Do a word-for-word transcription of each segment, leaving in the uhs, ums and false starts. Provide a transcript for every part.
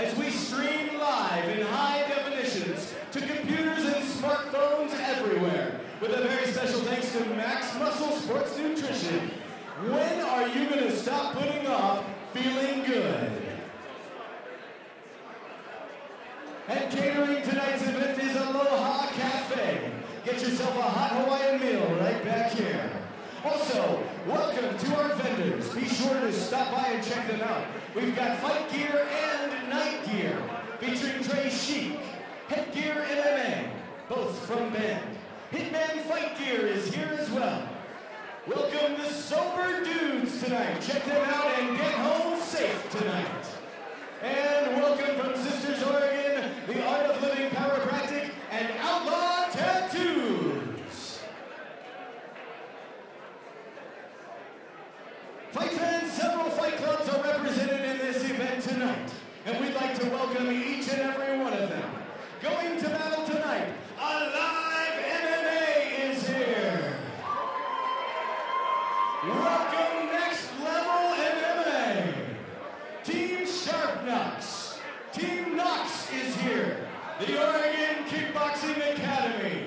as we stream live in high definitions to computers and smartphones everywhere. With a very special thanks to Max Muscle Sports Nutrition. When are you going to stop putting off feeling good? And catering tonight's event is Aloha Cafe. Get yourself a hot Hawaiian meal right back here. Also, welcome to our vendors. Be sure to stop by and check them out. We've got fight gear and night gear, featuring Trey Sheik, Headgear M M A, both from Bend. Hitman Fight Gear is here as well. Welcome the Sober Dudes tonight. Check them out and get home safe tonight. And welcome from Sisters Oregon, the Art of Living Chiropractic and Outlaw Tattoos. Fight fans, several fight clubs are represented in this event tonight, and we'd like to welcome each and every one of them. Going to battle tonight, Alive M M A is here. Welcome Next Level M M A. Team Sharp Knox. Team Knox is here. The Oregon Kickboxing Academy.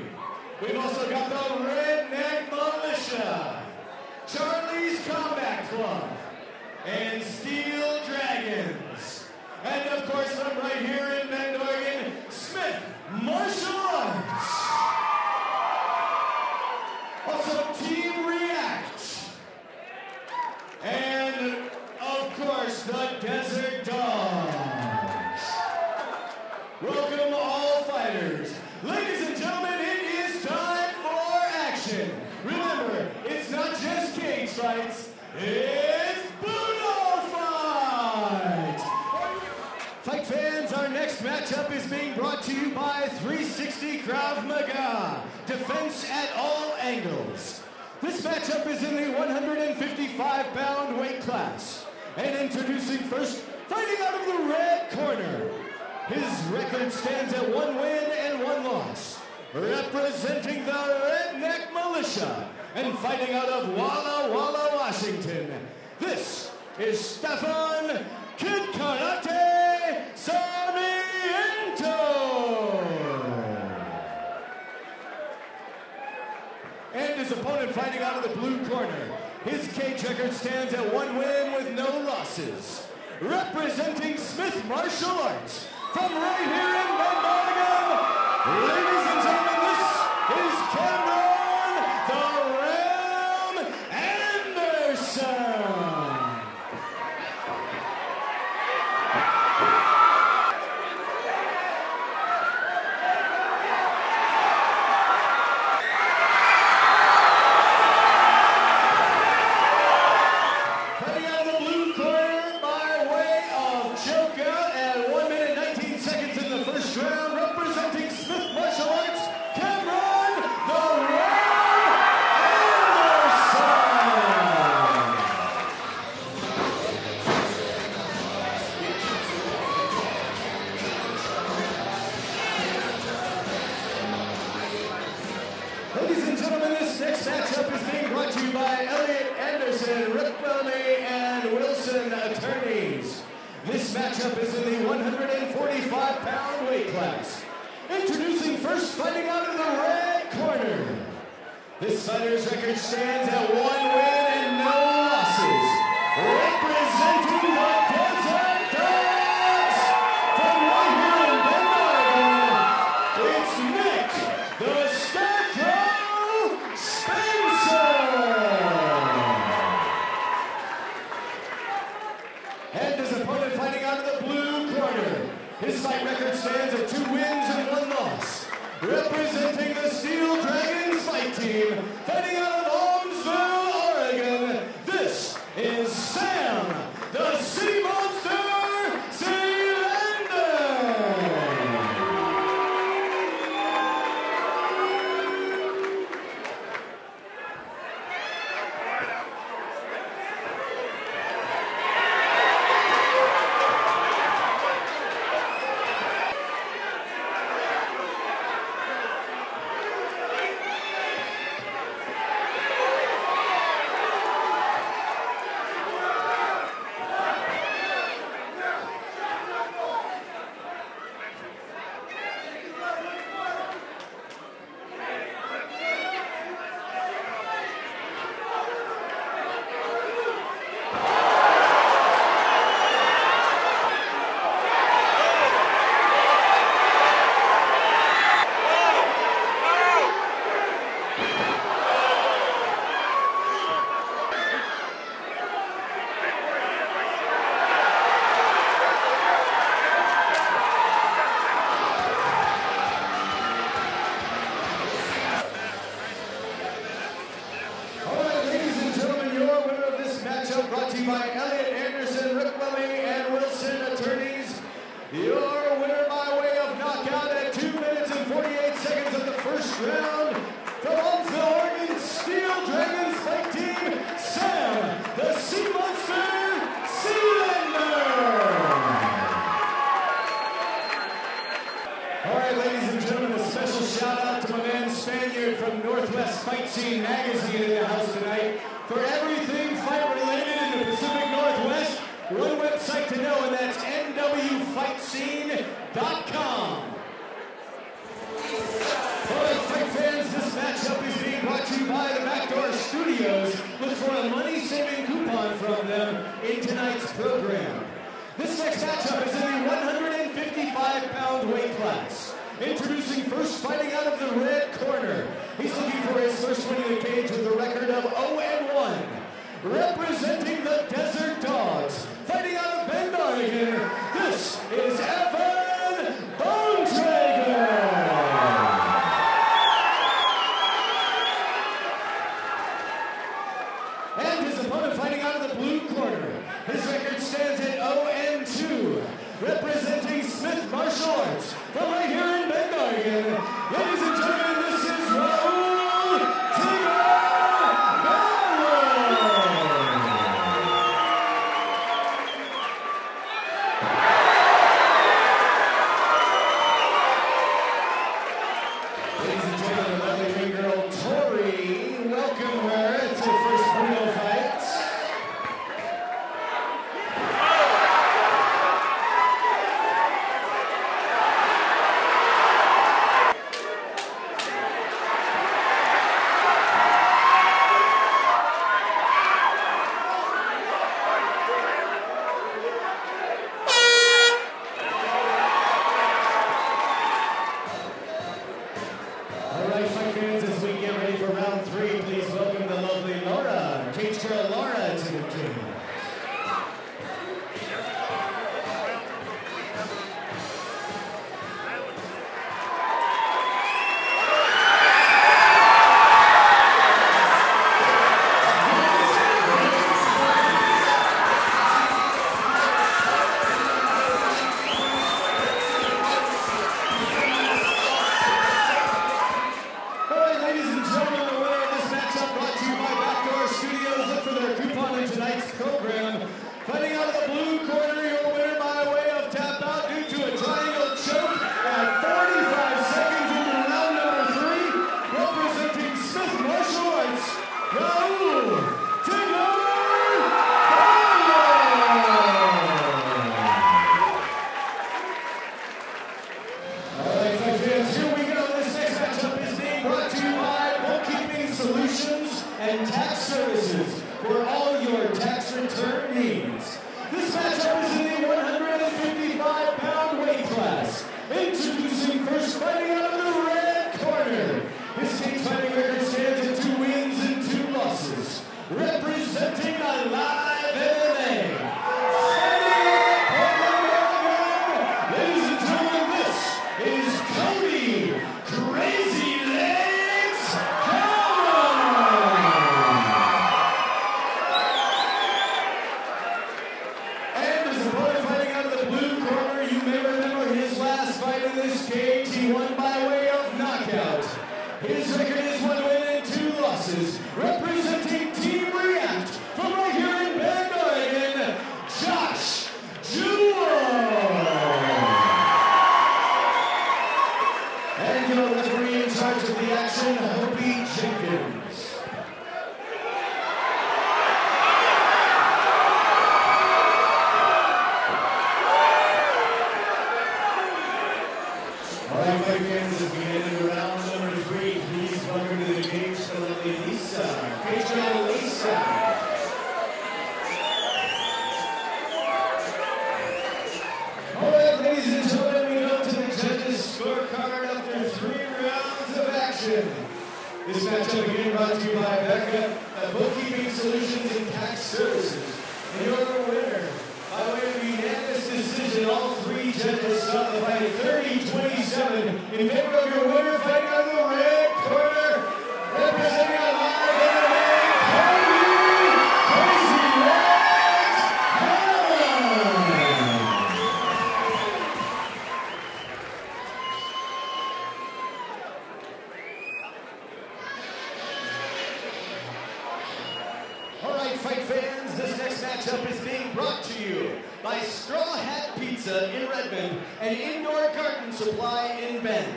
We've also got the Redneck Militia. Charlie's Combat Club. And Steel Dragons. And of course, I'm right here in Bend, Oregon, Smith Martial Arts. Also, Team React. And, of course, the Desert Dogs. Welcome all fighters. Ladies and gentlemen, it is time for action. Remember, it's not just cage fights, it's Budo fights. Fight fans, our next matchup is being brought to you by three sixty Krav Maga. Defense at all angles. This matchup is in the one fifty-five pound weight class. And introducing first, fighting out of the red corner. His record stands at one win and one loss. Representing the Redneck Militia and fighting out of Walla Walla, Washington. This is Stefan Kid Karate Sarmiento. And his opponent fighting out of the blue corner. His cage record stands at one win with no losses. Representing Smith Martial Arts from right here in Bend, Oregon, ladies and gentlemen, this is Cameron the Ram Anderson. Your winner by way of knockout at two minutes and forty-eight seconds of the first round, from Huntsville, Oregon, Steel Dragons Fight Team, Sam the Sea Monster Sealander! Alright, ladies and gentlemen, a special shout out to my man Spaniard from Northwest Fight Scene Magazine in the house tonight for everything fight related in the Pacific Northwest. One website to know, and that's n w fight scene dot com. Alright, fight fans, this matchup is being brought to you by the Backdoor Studios. Look for a money-saving coupon from them in tonight's program. This next matchup is in the one fifty-five pound weight class. Introducing first, fighting out of the red corner. He's looking for his first win in the cage with a record of oh and one. Representing the Desert Dogs, fighting out of Bend, Oregon, this is Evan Bontrager! And his opponent fighting out of the blue corner. His record stands at oh and two. Representing Smith Martial Arts, from right here in Bend, Oregon, ladies and gentlemen, this is Raul Tigger! This matchup again brought to you by Becca at Bookkeeping Solutions and Tax Services. And your winner, by way of unanimous decision, all three judges saw the fight thirty twenty-seven in favor of your winner, fighting out of the red corner, representing Aloha Cafe. Pizza in Redmond and Indoor Garden Supply in Bend.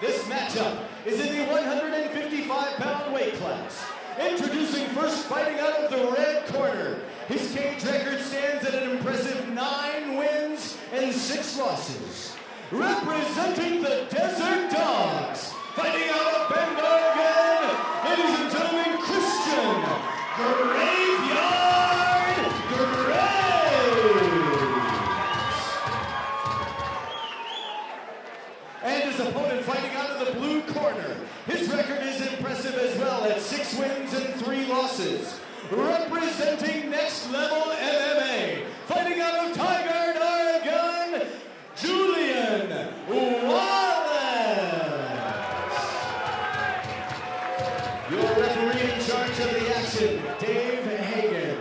This matchup is in the one hundred fifty-five pound weight class. Introducing first, fighting out of the red corner. His cage record stands at an impressive nine wins and six losses. Representing the Desert Dogs, fighting out of Bend, Oregon, ladies and gentlemen, Christian Graveyard Graves. And his opponent fighting out of the blue corner. His record is impressive as well at six wins and three losses. Representing Next Level M M A, fighting out of Tigard, Oregon, Julian Wallace! Your referee in charge of the action, Dave Hagen.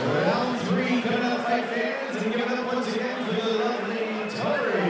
Round three, coming up, fight fans, and give it up once again for the lovely Tori.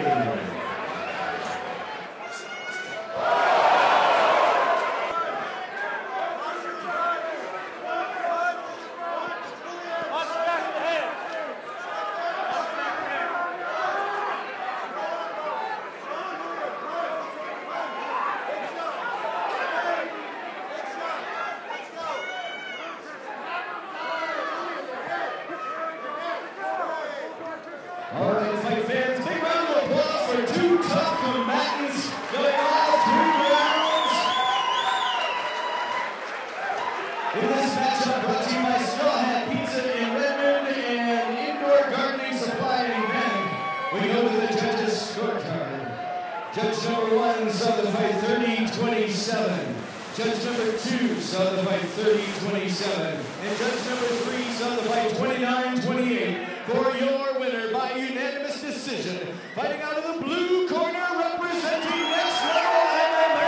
Judge number two saw the fight thirty twenty-seven, and judge number three saw the fight twenty-nine twenty-eight. For your winner by unanimous decision, fighting out of the blue corner, representing Next Level M M A,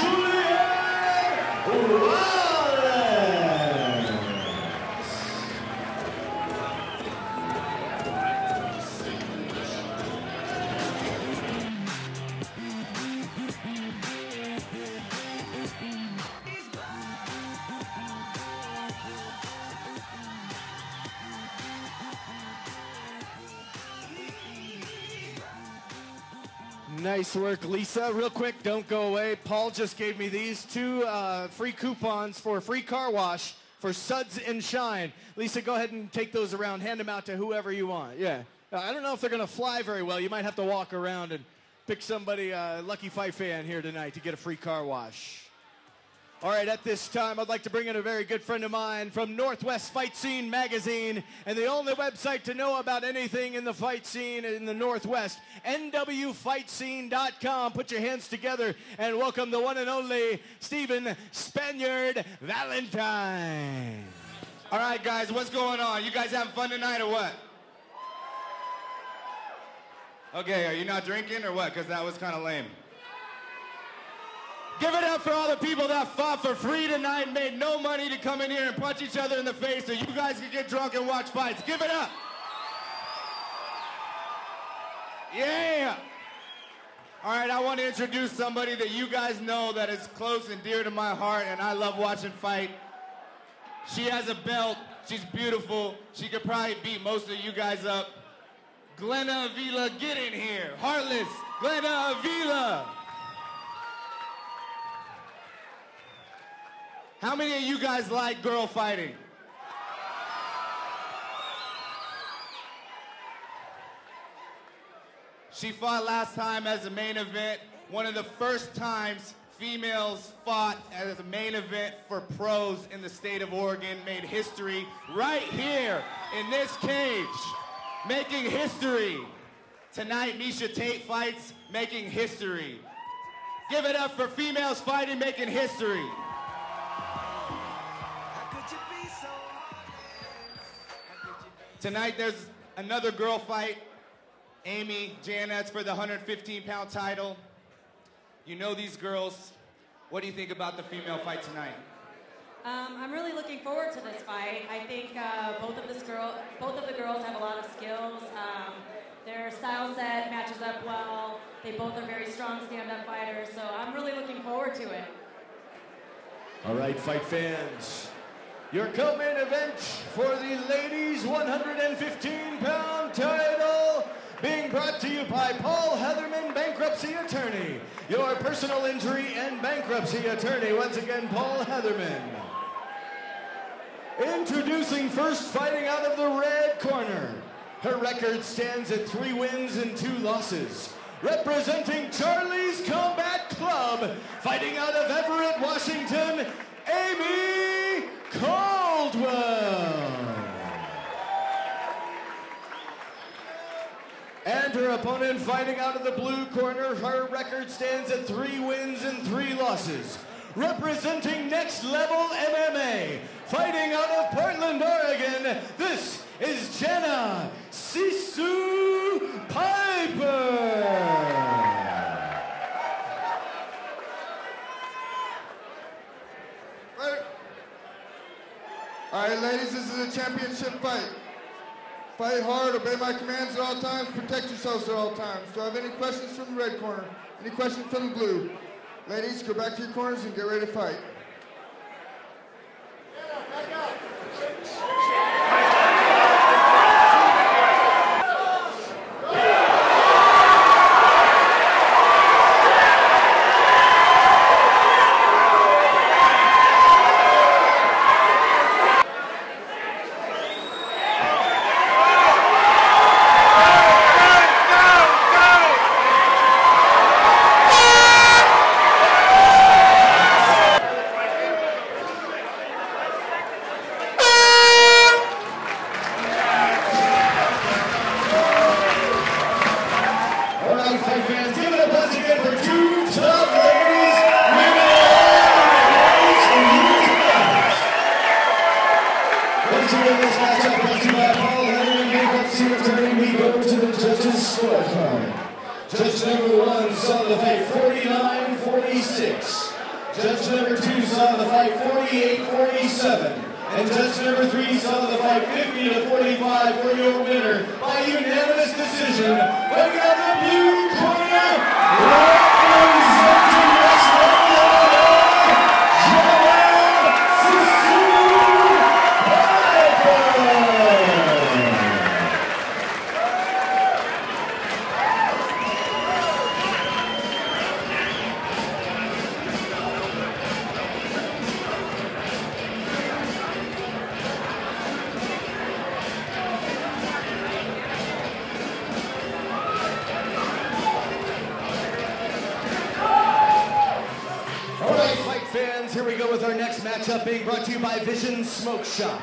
Julian Wallace. Nice work, Lisa. Real quick, don't go away. Paul just gave me these two uh, free coupons for a free car wash for Suds and Shine. Lisa, go ahead and take those around. Hand them out to whoever you want. Yeah. I don't know if they're going to fly very well. You might have to walk around and pick somebody, a uh, lucky fight fan here tonight to get a free car wash. All right, at this time, I'd like to bring in a very good friend of mine from Northwest Fight Scene Magazine and the only website to know about anything in the fight scene in the Northwest, N W fight scene dot com. Put your hands together and welcome the one and only Stephen Spaniard Valentine. All right, guys, what's going on? You guys having fun tonight or what? Okay, are you not drinking or what? Because that was kind of lame. Give it up for all the people that fought for free tonight, made no money to come in here and punch each other in the face so you guys can get drunk and watch fights. Give it up. Yeah. All right, I want to introduce somebody that you guys know that is close and dear to my heart, and I love watching fight. She has a belt. She's beautiful. She could probably beat most of you guys up. Glenna Avila, get in here. Heartless, Glenna Avila. How many of you guys like girl fighting? She fought last time as a main event, one of the first times females fought as a main event for pros in the state of Oregon, made history right here in this cage, making history. Tonight, Miesha Tate fights, making history. Give it up for females fighting, making history. Tonight, there's another girl fight. Amy, Jenna, it's for the one hundred fifteen pound title. You know these girls. What do you think about the female fight tonight? Um, I'm really looking forward to this fight. I think uh, both of this girl, both of the girls have a lot of skills. Um, Their style set matches up well. They both are very strong stand-up fighters, so I'm really looking forward to it. All right, fight fans. Your co-main event for the ladies' one hundred fifteen pound title being brought to you by Paul Heatherman, bankruptcy attorney. Your personal injury and bankruptcy attorney. Once again, Paul Heatherman. Introducing first, fighting out of the red corner. Her record stands at three wins and two losses. Representing Charlie's Combat Club, fighting out of Everett, Washington, Amy Caldwell. And her opponent, fighting out of the blue corner, her record stands at three wins and three losses. Representing Next Level M M A, fighting out of Portland, Oregon, this is Jenna Sisu Piper. All right, ladies, this is a championship fight. Fight hard, obey my commands at all times, protect yourselves at all times. Do I have any questions from the red corner? Any questions from the blue? Ladies, go back to your corners and get ready to fight. Being brought to you by Vision Smoke Shop.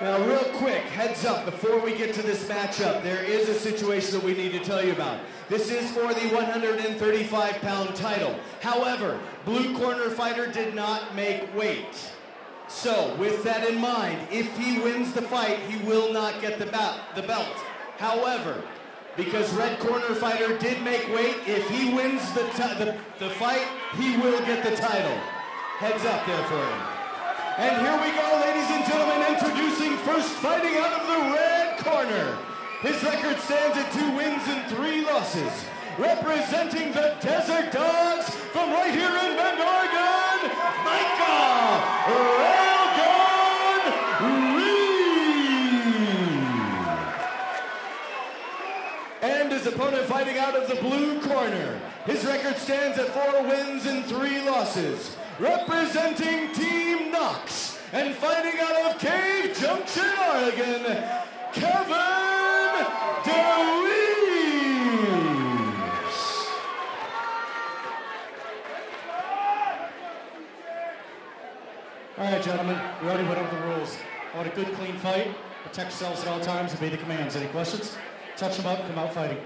Now, real quick, heads up, before we get to this matchup, there is a situation that we need to tell you about. This is for the one hundred thirty-five pound title. However, blue corner fighter did not make weight. So, with that in mind, if he wins the fight, he will not get the, the belt. However, because red corner fighter did make weight, if he wins the, the, the fight, he will get the title. Heads up there for him. And here we go, ladies and gentlemen, introducing first, fighting out of the red corner. His record stands at two wins and three losses. Representing the Desert Dogs from right here in Bend, Oregon, Michael Rail God Reed. And his opponent fighting out of the blue corner. His record stands at four wins and three losses. Representing Team Knox and fighting out of Cave Junction, Oregon, Kevin DeWeeves. All right, gentlemen, we already went over the rules. I want a good, clean fight. Protect yourselves at all times, obey the commands. Any questions? Touch them up, come out fighting.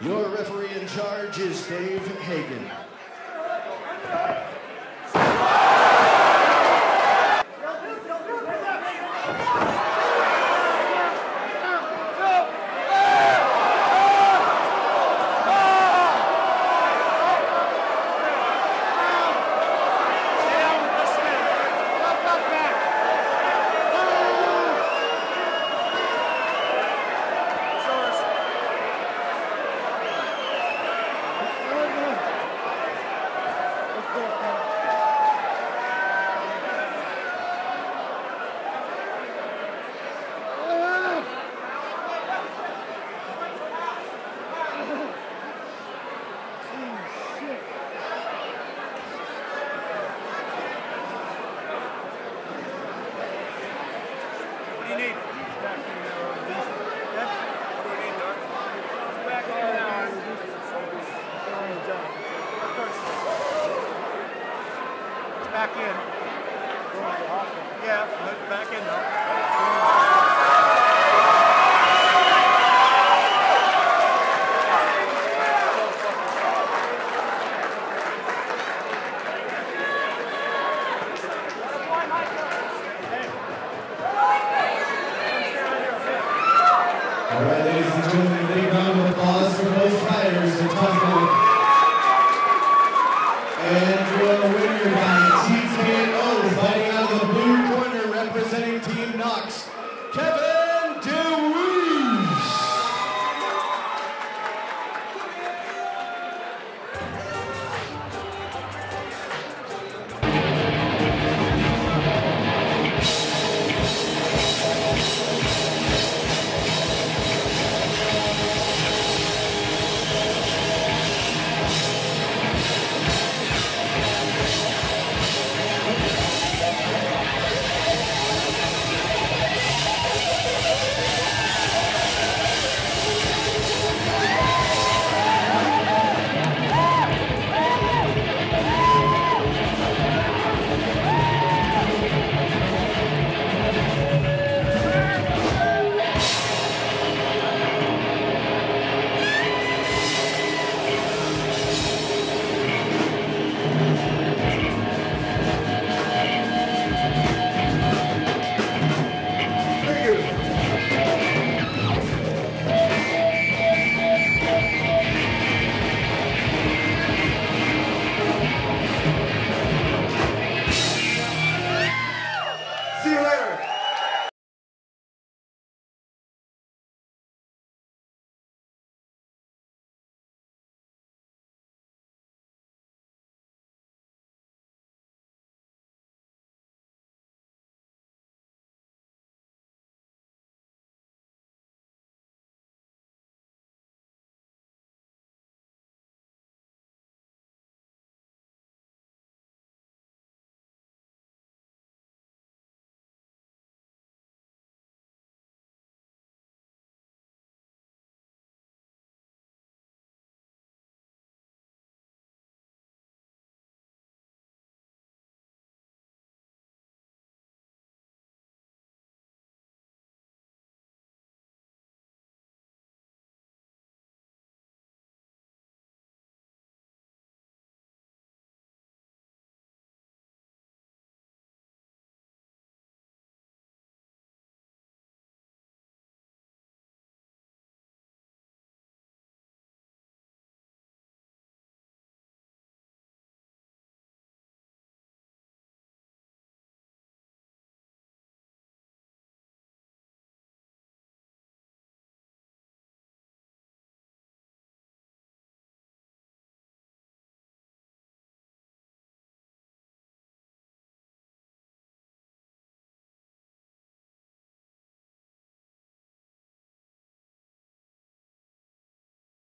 Your referee in charge is Dave Hagen.